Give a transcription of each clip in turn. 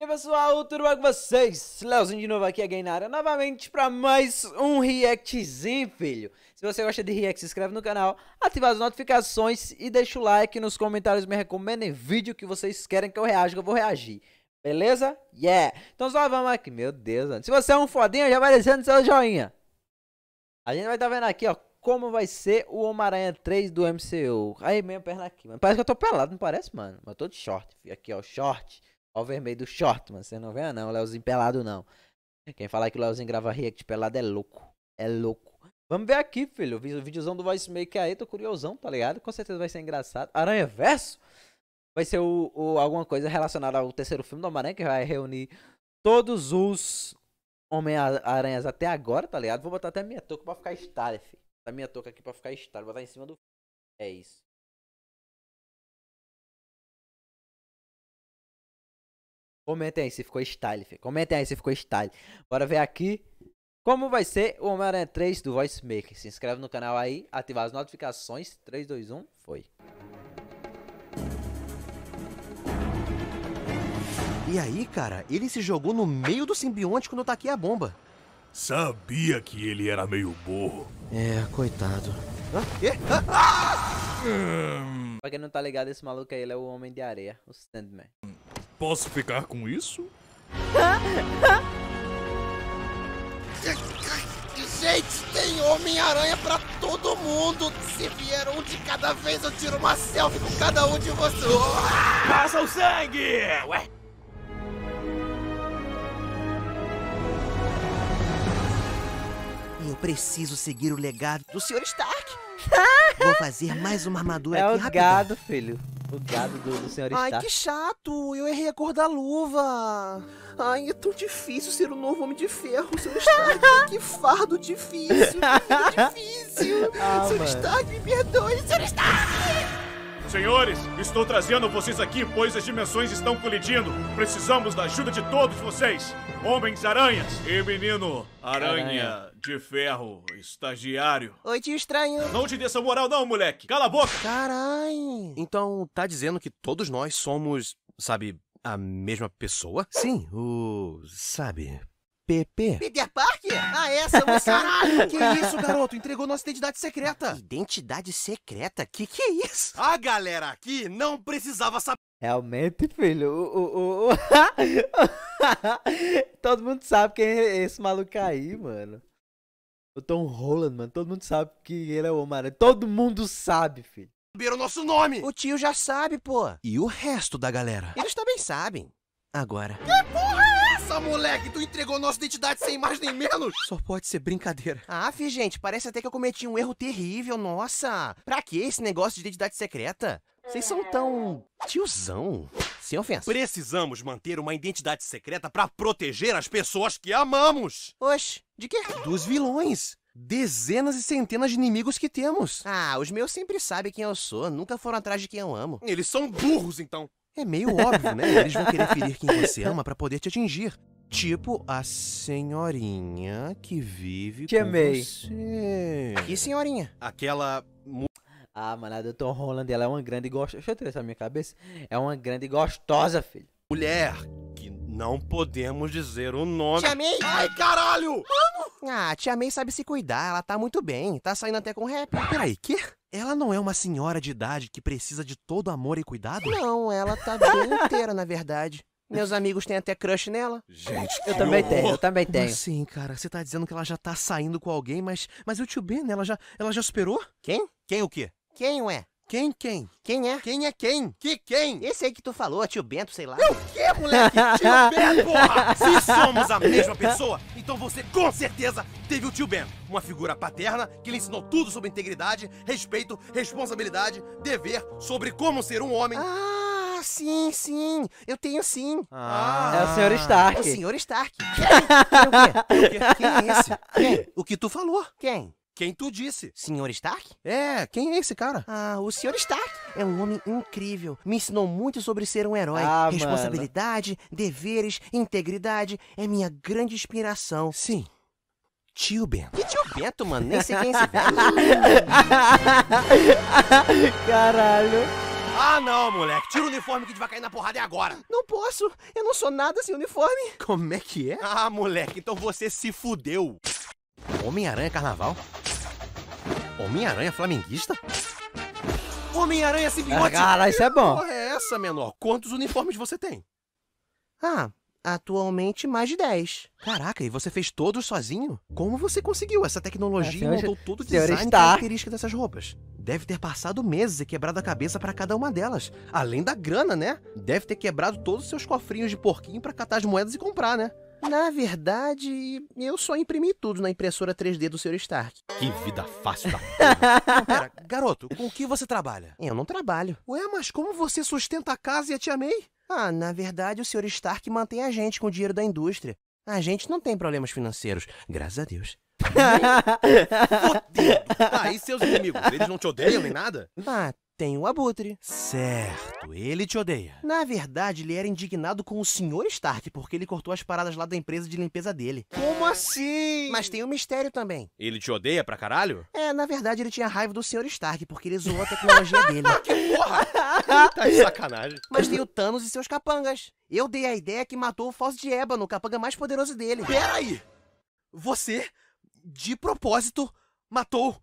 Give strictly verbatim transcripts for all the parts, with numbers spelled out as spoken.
E aí pessoal, tudo bem com vocês? Leozinho de novo aqui, a Gainara, novamente para mais um reactzinho, filho. Se você gosta de react, se inscreve no canal, ativa as notificações e deixa o like nos comentários, me recomendem vídeo que vocês querem que eu reaja, que eu vou reagir. Beleza? Yeah! Então só vamos aqui, meu Deus, mano. Se você é um fodinho, já vai deixando seu joinha. A gente vai estar tá vendo aqui, ó, como vai ser o Homem-Aranha três do M C U. Aí, minha perna aqui, mano. Parece que eu tô pelado, não parece, mano? Mas eu tô de short, filho. Aqui, ó, short. Ó o vermelho do short, mano. Você não vê, não. O Leozinho pelado, não. Quem falar que o Leozinho grava react pelado é louco. É louco. Vamos ver aqui, filho. O videozão do VoiceMaker aí. Tô curiosão, tá ligado? Com certeza vai ser engraçado. Aranhaverso? Vai ser o, o, alguma coisa relacionada ao terceiro filme do Homem-Aranha, que vai reunir todos os Homem-Aranhas até agora, tá ligado? Vou botar até a minha touca pra ficar estável, filho. A minha touca aqui pra ficar estável. Vou botar em cima do... É isso. Comentem aí se ficou style, filho. Comentem aí se ficou style. Bora ver aqui como vai ser o Homem-Aranha três do VoiceMaker. Se inscreve no canal aí, ativar as notificações. três, dois, um, foi. E aí, cara, ele se jogou no meio do simbionte quando eu taquei a bomba. Sabia que ele era meio burro. É, coitado. Hã? É? Ah! Hum. Pra quem não tá ligado, esse maluco aí, ele é o Homem de Areia, o Sandman. Posso ficar com isso? Gente, tem Homem-Aranha pra todo mundo! Se vier um de cada vez, eu tiro uma selfie com cada um de vocês! Passa o sangue! Ué? Eu preciso seguir o legado do senhor Stark! Vou fazer mais uma armadura é aqui rápido. É o gado, filho. O gado do, do senhor Stark. Ai, que chato! Eu errei a cor da luva! Ai, é tão difícil ser um novo Homem de Ferro, senhor Stark! Que fardo difícil! Que difícil! Ah, senhor mano. Stark, me perdoe, senhor Stark! Senhores, estou trazendo vocês aqui, pois as dimensões estão colidindo. Precisamos da ajuda de todos vocês! Homens-aranhas e menino aranha, aranha de ferro, estagiário. Oi, tio estranho. Não te dê essa moral não, moleque. Cala a boca. Caralho. Então, tá dizendo que todos nós somos, sabe, a mesma pessoa? Sim, o... sabe... P P. Peter Parker? Ah, essa, mas caralho! Que isso, garoto? Entregou nossa identidade secreta. Identidade secreta? Que que é isso? A galera aqui não precisava saber. Realmente, filho, o, o, o... todo mundo sabe quem é esse maluco aí, mano. O Tom Holland, mano, todo mundo sabe que ele é o Homem-Aranha. Todo mundo sabe, filho. Saberam o nosso nome! O tio já sabe, pô. E o resto da galera? Eles também sabem. Agora. Que porra é essa, moleque? Tu entregou nossa identidade sem mais nem menos? Só pode ser brincadeira. Ah, fi, gente, parece até que eu cometi um erro terrível, nossa. Pra que esse negócio de identidade secreta? Vocês são tão... tiozão. Sem ofensa. Precisamos manter uma identidade secreta pra proteger as pessoas que amamos. Oxe, de quê? Dos vilões. Dezenas e centenas de inimigos que temos. Ah, os meus sempre sabem quem eu sou. Nunca foram atrás de quem eu amo. Eles são burros, então. É meio óbvio, né? Eles vão querer ferir quem você ama pra poder te atingir. Tipo a senhorinha que vive que com amei. Você. Que senhorinha? Aquela... Ah, mano, a doutora Holland, ela é uma grande gostosa... Deixa eu tirar essa minha cabeça. É uma grande gostosa, filho. Mulher, que não podemos dizer o nome... Tia May! Ai, caralho! Mano! Ah, Tia May sabe se cuidar, ela tá muito bem. Tá saindo até com rap. Peraí, quê? Ela não é uma senhora de idade que precisa de todo amor e cuidado? Não, ela tá bem inteira, na verdade. Meus amigos têm até crush nela. Gente, eu também horror. tenho, eu também Como tenho. Sim, cara, você tá dizendo que ela já tá saindo com alguém, mas... Mas o tio Ben, ela já, ela já superou? Quem? Quem o quê? Quem, ué? Quem, quem? Quem é? Quem é quem? Que quem? Esse aí que tu falou, tio Bento, sei lá. É o quê, moleque? Tio Bento, porra! Se somos a mesma pessoa, então você com certeza teve o tio Bento. Uma figura paterna que lhe ensinou tudo sobre integridade, respeito, responsabilidade, dever, sobre como ser um homem. Ah, sim, sim. Eu tenho sim. Ah. É o senhor Stark. É o senhor Stark. Quem? O quê? Quem é esse? Quem? O que tu falou? Quem? Quem tu disse? senhor Stark? É, quem é esse cara? Ah, o senhor Stark é um homem incrível. Me ensinou muito sobre ser um herói. Ah, Responsabilidade, mano. deveres, integridade. É minha grande inspiração. Sim. Tio Bento. Que tio Bento, mano? Nem sei quem é esse velho. Caralho. Ah, não, moleque. Tira o uniforme que a gente vai cair na porrada é agora. Não posso. Eu não sou nada sem uniforme. Como é que é? Ah, moleque, então você se fudeu. Homem-Aranha Carnaval? Homem-Aranha Flamenguista? Homem-Aranha Simbionte? Ah, caralho, isso é bom. Que porra é essa, menor? Quantos uniformes você tem? Ah, atualmente mais de dez. Caraca, e você fez todos sozinho? Como você conseguiu essa tecnologia e montou todo o design e característica dessas roupas? Deve ter passado meses e quebrado a cabeça pra cada uma delas. Além da grana, né? Deve ter quebrado todos os seus cofrinhos de porquinho pra catar as moedas e comprar, né? Na verdade, eu só imprimi tudo na impressora três D do senhor Stark. Que vida fácil da porra. Não, pera, garoto, com o que você trabalha? Eu não trabalho. Ué, mas como você sustenta a casa e a tia May? Ah, na verdade, o senhor Stark mantém a gente com o dinheiro da indústria. A gente não tem problemas financeiros, graças a Deus. Fodeu! Ah, e seus inimigos? Eles não te odeiam nem nada? Ah, tem o Abutre. Certo, ele te odeia. Na verdade, ele era indignado com o senhor Stark, porque ele cortou as paradas lá da empresa de limpeza dele. Como assim? Mas tem um mistério também. Ele te odeia pra caralho? É, na verdade, ele tinha raiva do senhor Stark, porque ele zoou a tecnologia dele. Que porra! Tá de sacanagem. Mas tem o Thanos e seus capangas. Eu dei a ideia que matou o Filhos de Ebano, o capanga mais poderoso dele. Peraí! Você, de propósito, matou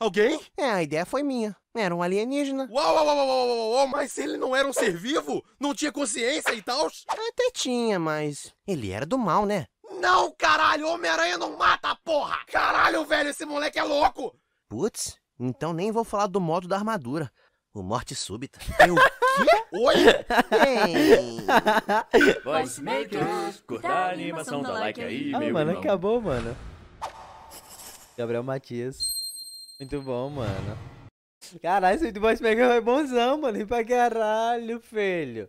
alguém? É, a ideia foi minha. Era um alienígena. Uau, uau, uau, uau, uau, uau, mas ele não era um ser vivo? Não tinha consciência e tal? Até tinha, mas ele era do mal, né? Não, caralho, Homem-Aranha não mata, porra! Caralho, velho, esse moleque é louco! Putz, então nem vou falar do modo da armadura. O Morte Súbita. Eu... Que? Oi? Ei! VoiceMakers, curta a animação, dá like aí, ah, meu mano, irmão. Acabou, mano. Gabriel Matias. Muito bom, mano. Caralho, esse do VoiceMaker foi bonzão, mano. E pra caralho, filho.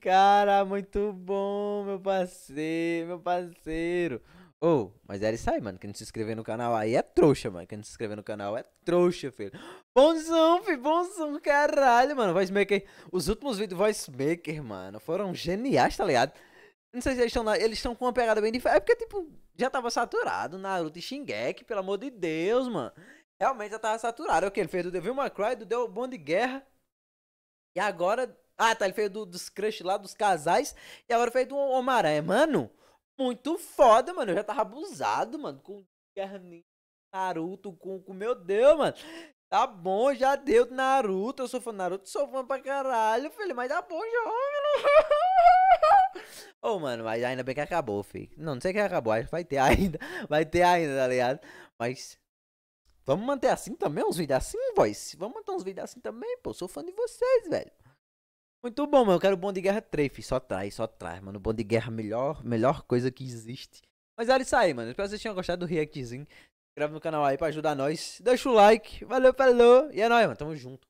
Cara, muito bom, meu parceiro, meu parceiro. Ô, oh, mas era isso aí, mano. Quem não se inscrever no canal aí é trouxa, mano. Quem não se inscrever no canal é trouxa, filho. Bonzão, filho, bonzão, caralho, mano. VoiceMaker, os últimos vídeos do VoiceMaker, mano, foram geniais, tá ligado? Não sei se eles estão na... Eles estão com uma pegada bem diferente. É porque, tipo, já tava saturado Naruto e Shingeki, pelo amor de Deus, mano. Realmente já tava saturado. É o que ele fez do Devil May Cry, do Bonde de Guerra. E agora... Ah, tá. Ele fez do, dos crush lá, dos casais. E agora fez do Homem-Aranha. Mano, muito foda, mano. Eu já tava abusado, mano. Com Guerra Naruto, com, com... Meu Deus, mano. Tá bom, já deu do Naruto. Eu sou fã do Naruto, sou fã pra caralho, filho. Mas tá bom, já. Ô, oh, mano, mas ainda bem que acabou, filho. Não, não sei que acabou. Vai ter ainda. Vai ter ainda, tá ligado? Mas... Vamos manter assim também, uns vídeos assim, voice? Vamos manter uns vídeos assim também, pô. Sou fã de vocês, velho. Muito bom, mano. Eu quero o Bonde de Guerra três, filho. Só traz, só traz, mano. O Bonde de Guerra, melhor, melhor coisa que existe. Mas era isso aí, mano. Espero que vocês tenham gostado do reactzinho. Se inscreve no canal aí pra ajudar nós. Deixa o like. Valeu, falou. E é nóis, mano. Tamo junto.